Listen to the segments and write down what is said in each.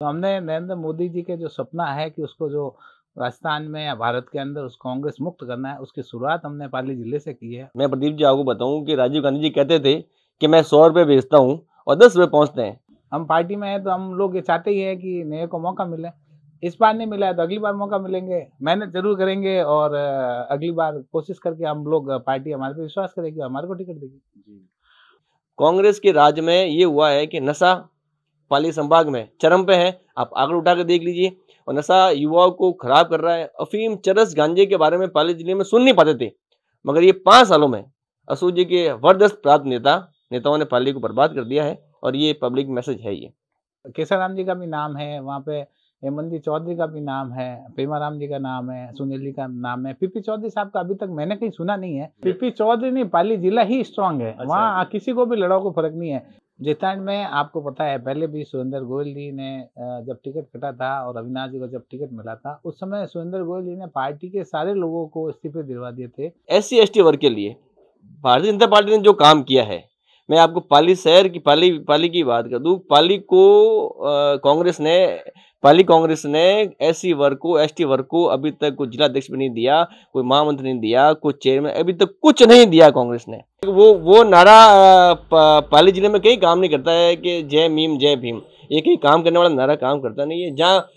तो हमने नरेंद्र मोदी जी के जो सपना है कि उसको जो राजस्थान में या भारत के अंदर उस कांग्रेस मुक्त करना है, उसकी शुरुआत हमने पाली जिले से की है। मैं प्रदीप जी आपको बताऊं कि राजीव गांधी जी कहते थे कि मैं 100 रुपये भेजता हूं और 10 रुपये पहुंचते हैं। हम पार्टी में हैं तो हम लोग ये चाहते ही हैं कि नए को मौका मिले। इस बार नहीं मिला है तो अगली बार मौका मिलेंगे, मेहनत जरूर करेंगे और अगली बार कोशिश करके हम लोग, पार्टी हमारे पर विश्वास करेगी, हमारे को टिकट देगी। कांग्रेस के राज में ये हुआ है कि नशा पाली संभाग में चरम पे है। आप आंकड़े उठा कर देख लीजिए और नशा युवाओं को खराब कर रहा है। अफीम, चरस, गांजे के बारे में पाली जिले में सुन नहीं पाते थे, मगर ये 5 सालों में अशोक जी के वरदस्त प्राप्त नेताओं ने पाली को बर्बाद कर दिया है और ये पब्लिक मैसेज है। ये केसर राम जी का भी नाम है, वहाँ पे हेमंत चौधरी का भी नाम है, पेमा राम जी का नाम है, सुनील जी का नाम है। पीपी चौधरी साहब का अभी तक मैंने कहीं सुना नहीं है। पीपी चौधरी नहीं, पाली जिला ही स्ट्रांग है, वहाँ किसी को भी लड़ाओ को फर्क नहीं है। जैतारण में आपको पता है पहले भी सुरेंद्र गोयल जी ने जब टिकट कटा था और अविनाश जी को जब टिकट मिला था, उस समय सुरेंद्र गोयल जी ने पार्टी के सारे लोगों को इस्तीफे दिलवा दिए थे। SC ST वर्ग के लिए भारतीय जनता पार्टी ने जो काम किया है, मैं आपको पाली शहर की पाली की बात कर दूं, पाली को कांग्रेस ने SC वर्ग को, ST वर्ग को अभी तक कोई जिलाध्यक्ष भी नहीं दिया, कोई महामंत्री नहीं दिया, कोई चेयरमैन, अभी तक कुछ नहीं दिया कांग्रेस ने। वो नारा पाली जिले में कई काम नहीं करता है कि जय मीम जय भीम, ये कहीं काम करने वाला नारा काम करता नहीं है। जहाँ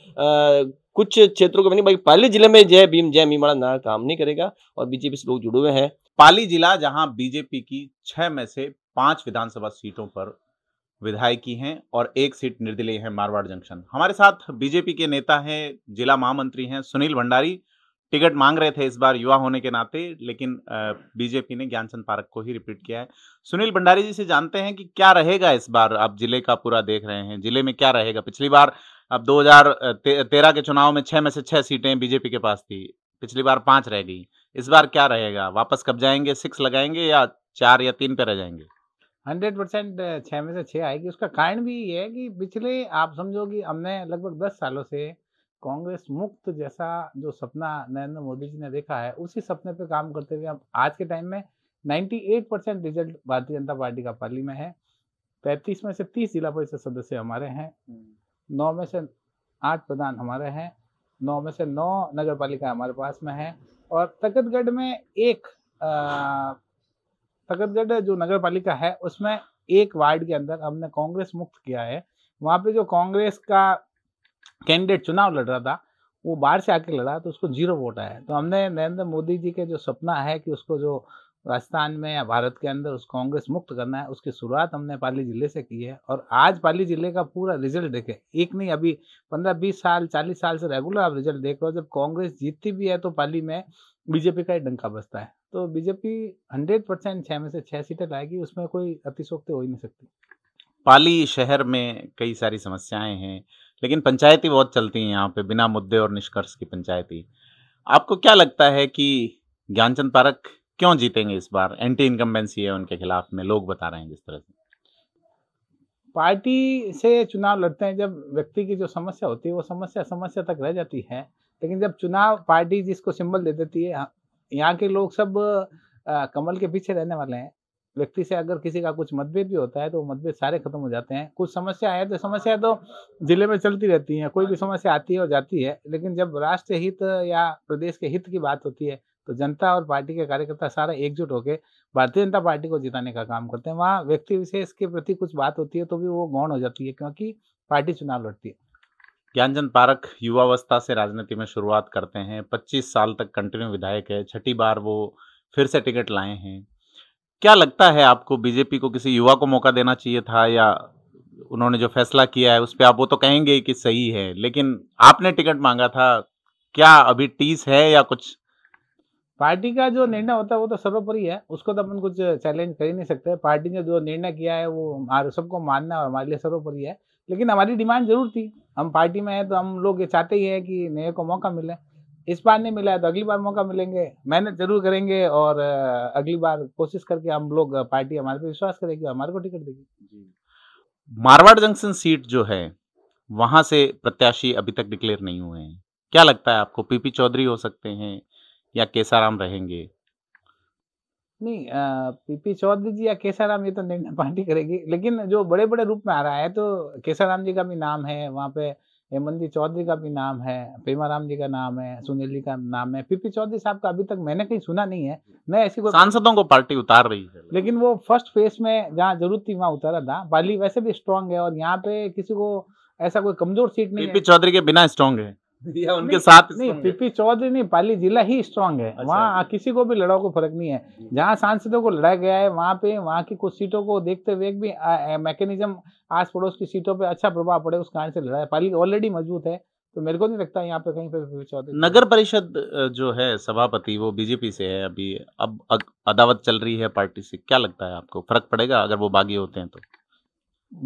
कुछ क्षेत्रों को नहीं, बाकी पाली जिले में जय भीम वाला नारा काम नहीं करेगा और बीजेपी से लोग जुड़े हुए हैं। पाली जिला जहाँ बीजेपी की 6 में से 5 विधानसभा सीटों पर विधायकी हैं और 1 सीट निर्दलीय है, मारवाड़ जंक्शन। हमारे साथ बीजेपी के नेता हैं, जिला महामंत्री हैं सुनील भंडारी। टिकट मांग रहे थे इस बार युवा होने के नाते, लेकिन बीजेपी ने ज्ञानचंद पारख को ही रिपीट किया है। सुनील भंडारी जी से जानते हैं कि क्या रहेगा इस बार, आप जिले का पूरा देख रहे हैं, जिले में क्या रहेगा। पिछली बार अब 2013 के चुनाव में 6 में से 6 सीटें बीजेपी के पास थी, पिछली बार 5 रह गई, इस बार क्या रहेगा, वापस कब जाएंगे, 6 लगाएंगे या 4 या 3 पे रह जाएंगे। 100% 6 में से 6 आएगी। उसका कारण भी ये है कि पिछले, आप समझो कि हमने लगभग 10 सालों से कांग्रेस मुक्त जैसा जो सपना नरेंद्र मोदी जी ने देखा है, उसी सपने पे काम करते हुए हम आज के टाइम में 98% रिजल्ट भारतीय जनता पार्टी का पाली में है। 35 में से 30 जिला परिषद सदस्य हमारे हैं, 9 में से 8 प्रधान हमारे हैं, 9 में से 9 नगर पालिका हमारे पास में है और तकतगढ़ में तकतगढ़ जो नगर पालिका है उसमें 1 वार्ड के अंदर हमने कांग्रेस मुक्त किया है। वहाँ पे जो कांग्रेस का कैंडिडेट चुनाव लड़ रहा था वो बाहर से आके लड़ा तो उसको 0 वोट आया। तो हमने नरेंद्र मोदी जी के जो सपना है कि उसको जो राजस्थान में या भारत के अंदर उस कांग्रेस मुक्त करना है, उसकी शुरुआत हमने पाली जिले से की है। और आज पाली जिले का पूरा रिजल्ट देखें, एक नहीं अभी 15-20 साल 40 साल से रेगुलर आप रिजल्ट देख रहे हो। जब कांग्रेस जीतती भी है तो पाली में बीजेपी का ही डंका बजता है। तो बीजेपी 100% 6 में से 6 सीटें लाएगी, उसमें कोई अतिशोक्ति हो ही नहीं सकती। पाली शहर में कई सारी समस्याएं हैं, लेकिन पंचायती बहुत चलती हैं यहाँ पे, बिना मुद्दे और निष्कर्ष की पंचायती। आपको क्या लगता है कि ज्ञानचंद पारख क्यों जीतेंगे इस बार? एंटी इनकम्बेंसी है उनके खिलाफ में, लोग बता रहे हैं जिस तरह से। पार्टी से चुनाव लड़ते हैं, जब व्यक्ति की जो समस्या होती है वो समस्या तक रह जाती है, लेकिन जब चुनाव पार्टी जिसको सिंबल दे देती है, यहाँ के लोग सब कमल के पीछे रहने वाले हैं। व्यक्ति से अगर किसी का कुछ मतभेद भी होता है तो मतभेद सारे खत्म हो जाते हैं। कुछ समस्या है तो जिले में चलती रहती है, कोई भी समस्या आती है और जाती है, लेकिन जब राष्ट्र हित या प्रदेश के हित की बात होती है तो जनता और पार्टी के कार्यकर्ता सारा एकजुट होकर भारतीय जनता पार्टी को जिताने का काम करते हैं। वहाँ व्यक्ति विशेष के प्रति कुछ बात होती है तो भी वो गौण हो जाती है, क्योंकि पार्टी चुनाव लड़ती है। ज्ञानचंद पारख युवावस्था से राजनीति में शुरुआत करते हैं, 25 साल तक कंटिन्यू विधायक है, 6ठी बार वो फिर से टिकट लाए हैं। क्या लगता है आपको, बीजेपी को किसी युवा को मौका देना चाहिए था, या उन्होंने जो फैसला किया है उस पर आप वो तो कहेंगे कि सही है, लेकिन आपने टिकट मांगा था, क्या अभी टीस है या कुछ? पार्टी का जो निर्णय होता है वो तो सर्वोपरि है, उसको तो अपन कुछ चैलेंज कर ही नहीं सकते। पार्टी ने जो निर्णय किया है वो सबको मानना और हमारे लिए सर्वोपरि है, लेकिन हमारी डिमांड जरूर थी। हम पार्टी में हैं तो हम लोग ये चाहते ही हैं कि नए को मौका मिले। इस बार नहीं मिला है तो अगली बार मौका मिलेंगे, मेहनत जरूर करेंगे और अगली बार कोशिश करके हम लोग, पार्टी हमारे पे विश्वास करेगी, हमारे को टिकट देगी। जी, मारवाड़ जंक्शन सीट जो है वहाँ से प्रत्याशी अभी तक डिक्लेयर नहीं हुए हैं, क्या लगता है आपको? पीपी चौधरी हो सकते हैं या केसर राम रहेंगे? नहीं, पीपी चौधरी जी या केसर राम ये तो निर्णय पार्टी करेगी, लेकिन जो बड़े बड़े रूप में आ रहा है तो केसर राम जी का भी नाम है, वहाँ पे हेमंत चौधरी का भी नाम है, पेमा राम जी का नाम है, सुनील जी का नाम है, पीपी चौधरी साहब का अभी तक मैंने कहीं सुना नहीं है। मैं ऐसी कोई सांसदों को पार्टी उतार रही है, लेकिन वो फर्स्ट फेस में जहाँ जरूरत थी वहाँ उतारा था। पाली वैसे भी स्ट्रांग है और यहाँ पे किसी को ऐसा कोई कमजोर सीट नहीं है। पीपी चौधरी के बिना स्ट्रांग है या उनके साथ नहीं, पीपी चौधरी नहीं, पाली जिला ही स्ट्रांग है। वहाँ किसी को भी लड़ाओ को फर्क नहीं है। जहाँ सांसदों को लड़ाया गया है वहाँ पे वहाँ की कुछ सीटों को देखते हुए भी मैकेनिज्म आस पड़ोस की सीटों पे अच्छा प्रभाव पड़े, उस कारण से लड़ा है। पाली ऑलरेडी मजबूत है, तो मेरे को नहीं लगता यहाँ पे कहीं पे चौधरी। नगर परिषद जो है सभापति वो बीजेपी से है अभी, अब अदावत चल रही है पार्टी से, क्या लगता है आपको फर्क पड़ेगा अगर वो बागी होते हैं? तो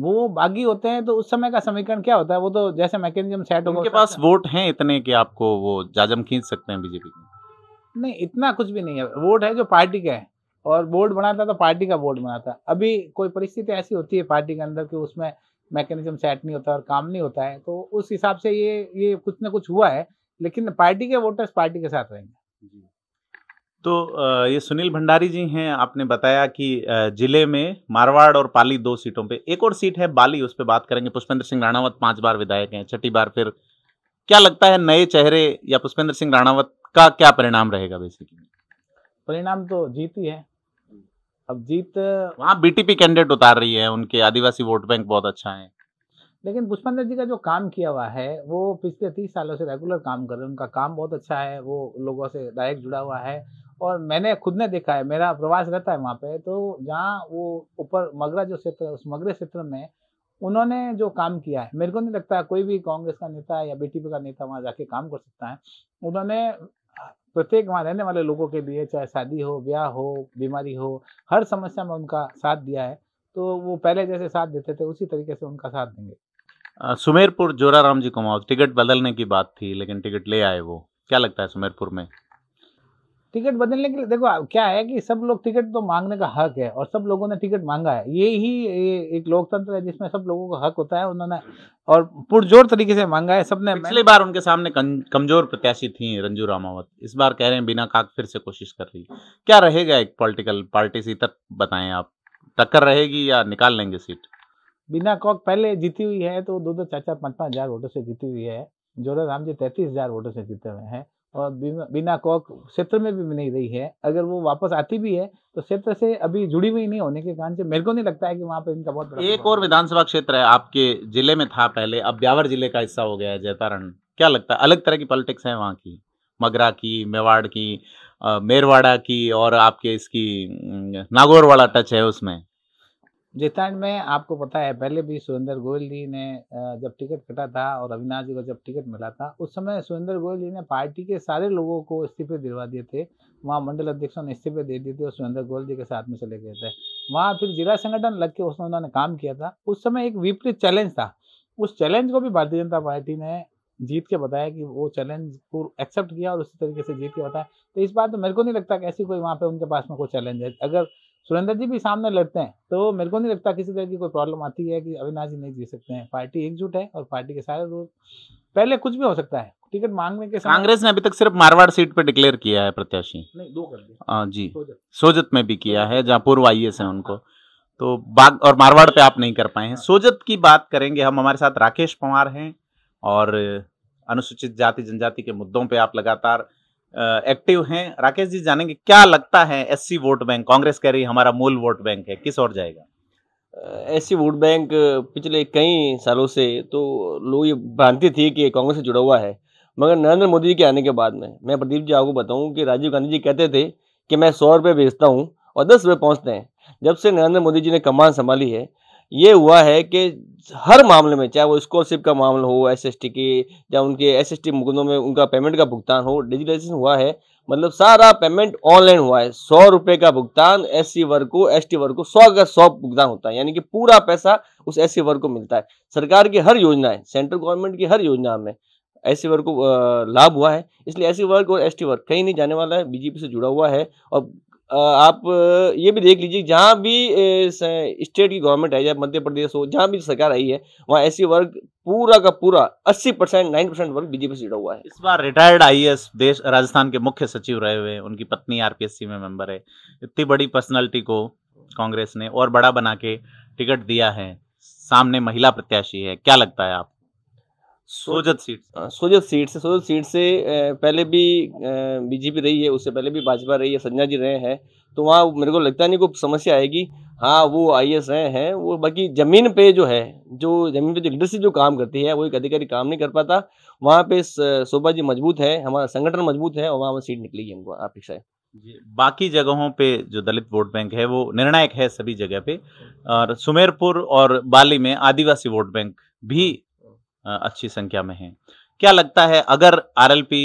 वो बागी होते हैं तो उस समय का समीकरण क्या होता है, वो तो जैसे मैकेनिज्म सेट होगा। उनके पास वोट हैं इतने कि आपको वो जाजम खींच सकते हैं बीजेपी के? नहीं, इतना कुछ भी नहीं है। वोट है जो पार्टी का है, और वोट बनाता तो पार्टी का वोट बनाता। अभी कोई परिस्थिति ऐसी होती है पार्टी के अंदर कि उसमें मैकेनिज्म सेट नहीं होता और काम नहीं होता है, तो उस हिसाब से ये कुछ ना कुछ हुआ है, लेकिन पार्टी के वोटर्स पार्टी के साथ रहेंगे। तो ये सुनील भंडारी जी हैं, आपने बताया कि जिले में मारवाड़ और पाली दो सीटों पे, एक और सीट है बाली, उस पे बात करेंगे। पुष्पेंद्र सिंह राणावत 5 बार विधायक हैं, 6ठी बार फिर, क्या लगता है नए चेहरे या पुष्पेंद्र सिंह राणावत का क्या परिणाम रहेगा? बेसिकली परिणाम तो जीत ही है। अब जीत वहाँ बीटीपी कैंडिडेट उतार रही है, उनके आदिवासी वोट बैंक बहुत अच्छा है, लेकिन पुष्पेंद्र जी का जो काम किया हुआ है वो पिछले 30 सालों से रेगुलर काम कर रहे हैं। उनका काम बहुत अच्छा है, वो लोगों से डायरेक्ट जुड़ा हुआ है, और मैंने खुद ने देखा है, मेरा प्रवास रहता है वहाँ पे, तो जहाँ वो ऊपर मगरा जो क्षेत्र है उस मगरे क्षेत्र में उन्होंने जो काम किया है, मेरे को नहीं लगता कोई भी कांग्रेस का नेता या बीटीपी का नेता वहाँ जाके काम कर सकता है। उन्होंने प्रत्येक वहाँ रहने वाले लोगों के लिए, चाहे शादी हो, ब्याह हो, बीमारी हो, हर समस्या में उनका साथ दिया है, तो वो पहले जैसे साथ देते थे उसी तरीके से उनका साथ देंगे। सुमेरपुर जोराराम जी कुमाऊं, टिकट बदलने की बात थी लेकिन टिकट ले आए वो, क्या लगता है सुमेरपुर में टिकट बदलने के लिए? देखो क्या है कि सब लोग, टिकट तो मांगने का हक है और सब लोगों ने टिकट मांगा है, ये एक लोकतंत्र है जिसमें सब लोगों का हक होता है। उन्होंने और पुरजोर तरीके से मांगा है सबने। पिछली बार उनके सामने कमजोर प्रत्याशी थी रंजू रामावत, इस बार कह रहे हैं बीना काक फिर से कोशिश कर रही, क्या रहेगा एक पॉलिटिकल पार्टी से तक बताएं आप, टक्कर रहेगी या निकाल लेंगे सीट? बिना कॉक पहले जीती हुई है, तो 2-2, 4-4, 5-5 हज़ार वोटों से जीती हुई है। जोराराम जी 33 हज़ार वोटों से जीते हुए हैं, और बिना कॉक क्षेत्र में भी नहीं रही है। अगर वो वापस आती भी है तो क्षेत्र से अभी जुड़ी हुई नहीं होने के कारण से मेरे को नहीं लगता है कि वहाँ पे इनका बहुत बड़ा एक और विधानसभा क्षेत्र है आपके जिले में, था पहले, अब ब्यावर जिले का हिस्सा हो गया है जैतारण, क्या लगता है अलग तरह की पॉलिटिक्स है वहाँ की, मगरा की, मेवाड़ की, मेरवाड़ा की, और आपके इसकी नागौर वाला टच है उसमें? जैतारण में आपको पता है पहले भी सुरेंद्र गोयल जी ने जब टिकट कटा था और अविनाश जी को जब टिकट मिला था, उस समय सुरेंद्र गोयल जी ने पार्टी के सारे लोगों को इस्तीफे दिलवा दिए थे। वहाँ मंडल अध्यक्षों ने इस्तीफे दे दिए थे और सुरेंद्र गोयल जी के साथ में चले गए थे। वहाँ फिर जिला संगठन लग के उसमें उन्होंने काम किया था। उस समय एक विपरीत चैलेंज था, उस चैलेंज को भी भारतीय जनता पार्टी ने जीत के बताया कि वो चैलेंज को एक्सेप्ट किया और उसी तरीके से जीत के बताया। तो इस बार तो मेरे को नहीं लगता कि ऐसी कोई वहाँ पे उनके पास में कोई चैलेंज है। अगर सुरेंद्र जी भी सामने लड़ते हैं तो मेरे को नहीं लगता किसी तरह की कोई प्रॉब्लम आती है कि अविनाश जी नहीं जीत सकते हैं। पार्टी एकजुट है और पार्टी के सारे लोग, पहले कुछ भी हो सकता है टिकट मांगने के। कांग्रेस ने अभी तक सिर्फ मारवाड़ सीट पर डिक्लेयर किया है प्रत्याशी, नहीं 2 कर दिया जी, सोजत में भी किया है जहाँ पूर्व IAS है उनको, तो बाग और मारवाड़ पे आप नहीं कर पाए हैं। सोजत की बात करेंगे हम, हमारे साथ राकेश पंवार हैं और अनुसूचित जाति जनजाति के मुद्दों पे आप लगातार एक्टिव हैं। राकेश जी जानेंगे क्या लगता है एससी वोट बैंक, कांग्रेस कह रही है हमारा मूल वोट बैंक है, किस ओर जाएगा? एससी वोट बैंक पिछले कई सालों से तो लोग ये भ्रांति थी कि कांग्रेस से जुड़ा हुआ है, मगर नरेंद्र मोदी के आने के बाद में, मैं प्रदीप जी आपको बताऊँ कि राजीव गांधी जी कहते थे कि मैं 100 रुपये भेजता हूँ और 10 रुपये पहुँचते हैं। जब से नरेंद्र मोदी जी ने कमान संभाली है, ये हुआ है कि हर मामले में, चाहे वो स्कॉलरशिप का मामला हो, SST के, या उनके SST मुकदमों में उनका पेमेंट का भुगतान हो, डिजिटलाइजेशन हुआ है, मतलब सारा पेमेंट ऑनलाइन हुआ है। 100 रुपये का भुगतान SC वर्ग को, ST वर्ग को 100 का 100 भुगतान होता है, यानी कि पूरा पैसा उस SC वर्ग को मिलता है। सरकार की हर योजना है, सेंट्रल गवर्नमेंट की हर योजना में SC वर्ग को लाभ हुआ है, इसलिए SC वर्ग और ST वर्ग कहीं नहीं जाने वाला है, बीजेपी से जुड़ा हुआ है। और आप ये भी देख लीजिए, जहाँ भी स्टेट की गवर्नमेंट है, या मध्य प्रदेश हो, जहाँ भी सरकार आई है, वहाँ SC वर्ग पूरा का पूरा 80%, 90% वर्ग बीजेपी से जुड़ा हुआ है। इस बार रिटायर्ड IAS, देश राजस्थान के मुख्य सचिव रहे हुए, उनकी पत्नी RPSC में मेंबर है, इतनी बड़ी पर्सनालिटी को कांग्रेस ने और बड़ा बना के टिकट दिया है, सामने महिला प्रत्याशी है, क्या लगता है आप? सोजत सीट से पहले भी बीजेपी रही है, उससे पहले भी भाजपा रही है, संजय जी रहे हैं, तो वहाँ मेरे को लगता नहीं कोई समस्या आएगी। हाँ वो IAS रहे हैं, वो बाकी ज़मीन पे जो है, जो ज़मीन पे जो लीडरशिप जो काम करती है वो एक अधिकारी काम नहीं कर पाता। वहाँ पे शोभा जी मजबूत है, हमारा संगठन मजबूत है और वहाँ सीट निकलेगी हमको अपेक्षा है। बाकी जगहों पे जो दलित वोट बैंक है वो निर्णायक है सभी जगह पे, और सुमेरपुर और बाली में आदिवासी वोट बैंक भी अच्छी संख्या में है। क्या लगता है अगर RLP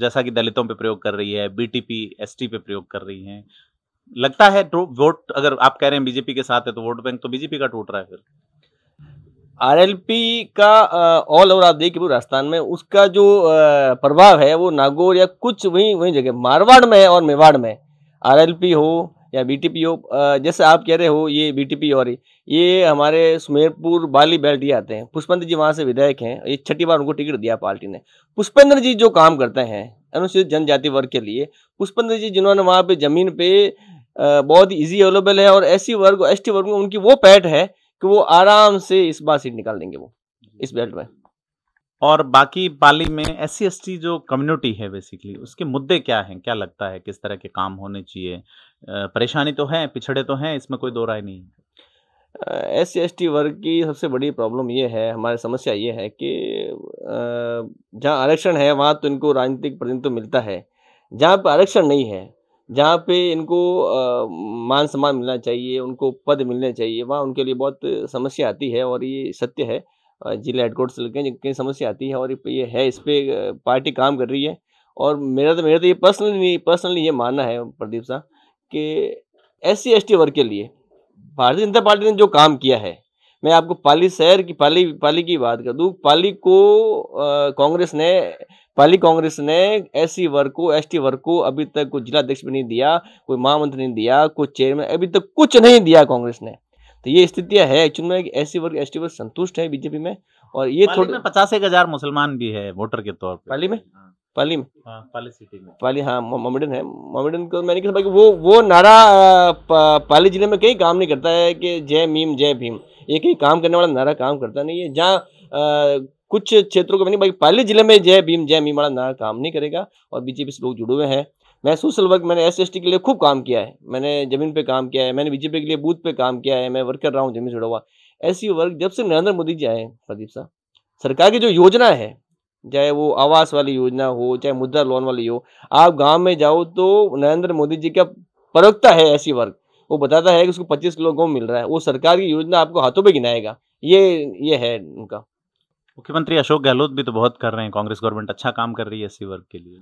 जैसा कि दलितों पे प्रयोग कर रही है, BTP ST पे प्रयोग कर रही है, लगता है वोट, अगर आप कह रहे हैं बीजेपी के साथ है तो वोट बैंक तो बीजेपी का टूट रहा है। फिर RLP का ऑल ओवर आप देखिए पूरे राजस्थान में उसका जो प्रभाव है वो नागौर या कुछ वही जगह मारवाड़ में है और मेवाड़ में RLP हो या BTP हो। जैसे आप कह रहे हो ये BTP और ये हमारे सुमेरपुर बाली बेल्ट ये आते हैं। पुष्पेंद्र जी वहाँ से विधायक हैं, ये छठी बार उनको टिकट दिया पार्टी ने। पुष्पेंद्र जी जो काम करते हैं अनुसूचित जनजाति वर्ग के लिए, पुष्पेंद्र जी जिन्होंने वहाँ पे जमीन पे बहुत ईजी अवेलेबल है और SC वर्ग ST वर्ग में उनकी वो पैठ है कि वो आराम से इस बार सीट निकाल देंगे वो इस बेल्ट में। और बाकी पाली में SC ST जो कम्युनिटी है बेसिकली उसके मुद्दे क्या हैं, क्या लगता है किस तरह के काम होने चाहिए? परेशानी तो है, पिछड़े तो हैं, इसमें कोई दो राय नहीं है। SC ST वर्ग की सबसे बड़ी प्रॉब्लम ये है, हमारी समस्या ये है कि जहाँ आरक्षण है वहाँ तो इनको राजनीतिक प्रतिनिधित्व मिलता है, जहाँ पर आरक्षण नहीं है, जहाँ पे इनको मान सम्मान मिलना चाहिए, उनको पद मिलने चाहिए, वहाँ उनके लिए बहुत समस्या आती है। और ये सत्य है, जिला हेडकोर्ट से लेकर जिनकी समस्या आती है और ये है, इस पर पार्टी काम कर रही है। और मेरा तो ये पर्सनली ये मानना है प्रदीप साहब कि SC ST वर्ग के लिए भारतीय जनता पार्टी ने जो काम किया है, मैं आपको पाली शहर की पाली की बात कर दूँ, पाली को कांग्रेस ने SC वर्ग को ST वर्ग को अभी तक कोई जिलाध्यक्ष भी नहीं दिया, कोई महामंत्री नहीं दिया, कोई चेयरमैन, अभी तक कुछ नहीं दिया कांग्रेस ने। तो ये स्थितियां है एक्चुअल में। SC वर्ग ST वर्ग संतुष्ट है बीजेपी में। और ये थोड़े 50,000 मुसलमान भी है वोटर के तौर पर पाली सिटी में, पाली हाँ मोमेडन है। मोमेडन को मैंने कहा वो नारा पाली जिले में कहीं काम नहीं करता है कि जय मीम जय भीम, ये कहीं काम करने वाला नारा काम करता नहीं है। जहाँ कुछ क्षेत्रों को मैंने पाली जिले में जय भीम वाला नारा काम नहीं करेगा और बीजेपी से लोग जुड़े हुए हैं। मैं सोशल वर्क, मैंने SC ST के लिए खूब काम किया है, मैंने जमीन पे काम किया है, मैंने बीजेपी के लिए बूथ पे काम किया है, मैं वर्क कर रहा हूँ जमीन जुड़ा हुआ। SC वर्क जब से नरेंद्र मोदी जी आए प्रदीप साहब, सरकार की जो योजना है, चाहे वो आवास वाली योजना हो, चाहे मुद्रा लोन वाली हो, आप गाँव में जाओ तो नरेंद्र मोदी जी का प्रवक्ता है SC वर्क, वो बताता है कि उसको 25 किलो गेहूँ मिल रहा है, वो सरकार की योजना आपको हाथों पर गिनाएगा। ये है उनका। मुख्यमंत्री अशोक गहलोत भी तो बहुत कर रहे हैं, कांग्रेस गवर्नमेंट अच्छा काम कर रही है SC वर्ग के लिए।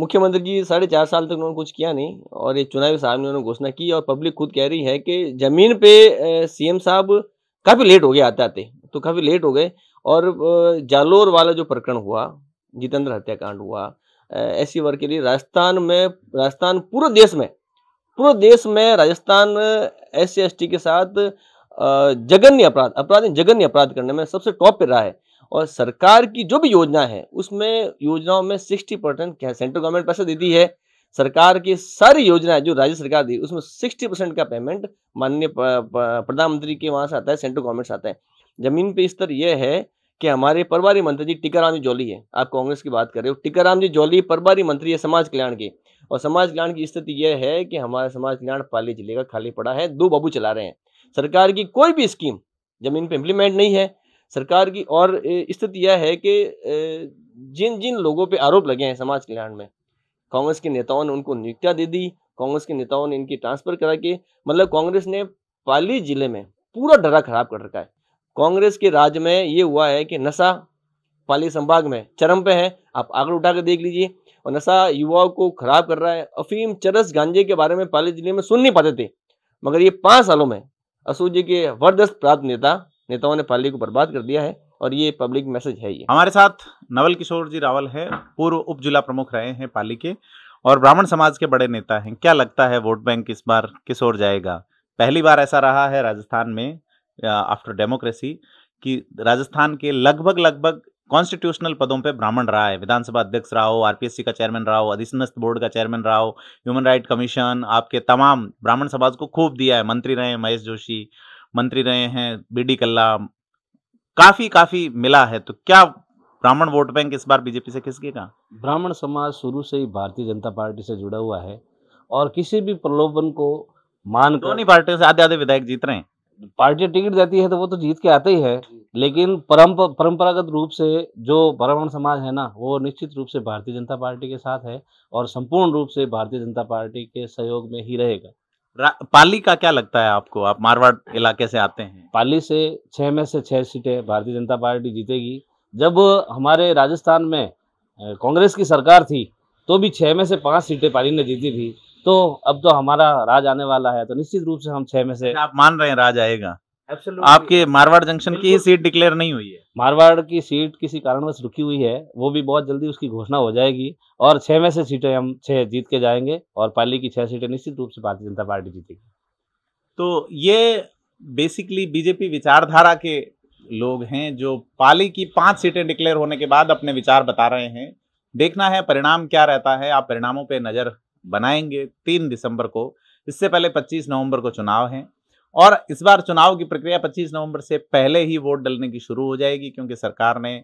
मुख्यमंत्री जी 4.5 साल तक उन्होंने कुछ किया नहीं और ये चुनावी साल में उन्होंने घोषणा की और पब्लिक खुद कह रही है कि जमीन पे CM साहब काफ़ी लेट हो गए, आते तो काफ़ी लेट हो गए। और जालोर वाला जो प्रकरण हुआ, जितेंद्र हत्याकांड हुआ, SC वर्ग के लिए राजस्थान पूरे देश में राजस्थान SC ST के साथ जघन्य अपराध करने में सबसे टॉप पे रहा है। और सरकार की जो भी योजना है उसमें योजनाओं में 60% क्या सेंट्रल गवर्नमेंट पैसा देती है, सरकार की सारी योजना जो राज्य सरकार दी उसमें 60% का पेमेंट माननीय प्रधानमंत्री के वहाँ से आता है, सेंट्रल गवर्नमेंट से आता है। जमीन पे स्तर यह है कि हमारे प्रभारी मंत्री जी टीका राम जौली है, आप कांग्रेस की बात कर रहे हो, टीका राम जौली प्रभारी मंत्री है समाज कल्याण के, और समाज कल्याण की स्थिति यह है कि हमारा समाज कल्याण पाली जिले का खाली पड़ा है, 2 बाबू चला रहे हैं। सरकार की कोई भी स्कीम जमीन पे इम्प्लीमेंट नहीं है सरकार की। और स्थिति यह है कि जिन लोगों पे आरोप लगे हैं समाज कल्याण में, कांग्रेस के नेताओं ने उनको नियुक्तियाँ दे दी, कांग्रेस के नेताओं ने इनकी ट्रांसफर करा के, मतलब कांग्रेस ने पाली जिले में पूरा डरा खराब कर रखा है। कांग्रेस के राज्य में ये हुआ है कि नशा पाली संभाग में चरम पे है, आप आंकड़े उठा कर देख लीजिए, और नशा युवाओं को खराब कर रहा है। अफीम, चरस, गांजे के बारे में पाली जिले में सुन नहीं पाते थे, मगर ये 5 सालों में अशोक जी के वरदस्त प्राप्त नेताओं ने पाली को बर्बाद कर दिया है। और ये पब्लिक मैसेज है। ये हमारे साथ नवल किशोर जी रावल है, पूर्व उप जिला प्रमुख रहे हैं पाली के और ब्राह्मण समाज के बड़े नेता हैं। क्या लगता है वोट बैंक इस बार किस ओर जाएगा? पहली बार ऐसा रहा है राजस्थान में आफ्टर डेमोक्रेसी कि राजस्थान के लगभग कॉन्स्टिट्यूशनल पदों पे ब्राह्मण रहा है, विधानसभा अध्यक्ष रहा हो, RPSC का चेयरमैन रहा हो, अधीनस्थ बोर्ड का चेयरमैन रहा हो, ह्यूमन राइट कमीशन, आपके तमाम ब्राह्मण समाज को खूब दिया है, मंत्री रहे हैं महेश जोशी, मंत्री रहे हैं BD कल्ला, काफ़ी मिला है। तो क्या ब्राह्मण वोट बैंक इस बार बीजेपी से खिसकेगा? ब्राह्मण समाज शुरू से ही भारतीय जनता पार्टी से जुड़ा हुआ है और किसी भी प्रलोभन को मान दोनों पार्टियों से आधे आधे विधायक जीत रहे हैं। पार्टी टिकट जाती है तो वो तो जीत के आते ही है, लेकिन परंपरागत रूप से जो ब्राह्मण समाज है ना, वो निश्चित रूप से भारतीय जनता पार्टी के साथ है और संपूर्ण रूप से भारतीय जनता पार्टी के सहयोग में ही रहेगा। पाली का क्या लगता है आपको? आप मारवाड़ इलाके से आते हैं। पाली से 6 में से 6 सीटें भारतीय जनता पार्टी जीतेगी। जब हमारे राजस्थान में कांग्रेस की सरकार थी तो भी 6 में से 5 सीटें पाली ने जीती थी, तो अब तो हमारा राज आने वाला है, तो निश्चित रूप से हम 6 में से। आप मान रहे हैं राज आएगा? आपके मारवाड़ जंक्शन की सीट डिक्लेयर नहीं हुई है? मारवाड़ की सीट किसी कारणवश रुकी हुई है, वो भी बहुत जल्दी उसकी घोषणा हो जाएगी और 6 में से सीटें हम 6 जीत के जाएंगे और पाली की 6 सीटें निश्चित रूप से भारतीय जनता पार्टी जीतेगी। तो ये बेसिकली बीजेपी विचारधारा के लोग हैं जो पाली की 5 सीटें डिक्लेयर होने के बाद अपने विचार बता रहे हैं। देखना है परिणाम क्या रहता है, आप परिणामों पर नजर बनाएंगे 3 दिसंबर को। इससे पहले 25 नवंबर को चुनाव हैं और इस बार चुनाव की प्रक्रिया 25 नवंबर से पहले ही वोट डलने की शुरू हो जाएगी, क्योंकि सरकार ने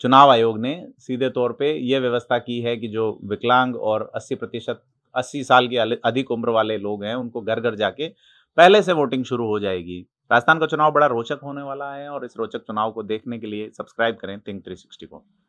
चुनाव आयोग ने सीधे तौर पे ये व्यवस्था की है कि जो विकलांग और 80% 80 साल के अधिक उम्र वाले लोग हैं उनको घर घर जाके पहले से वोटिंग शुरू हो जाएगी। राजस्थान का चुनाव बड़ा रोचक होने वाला है और इस रोचक चुनाव को देखने के लिए सब्सक्राइब करें थिंक 360 को।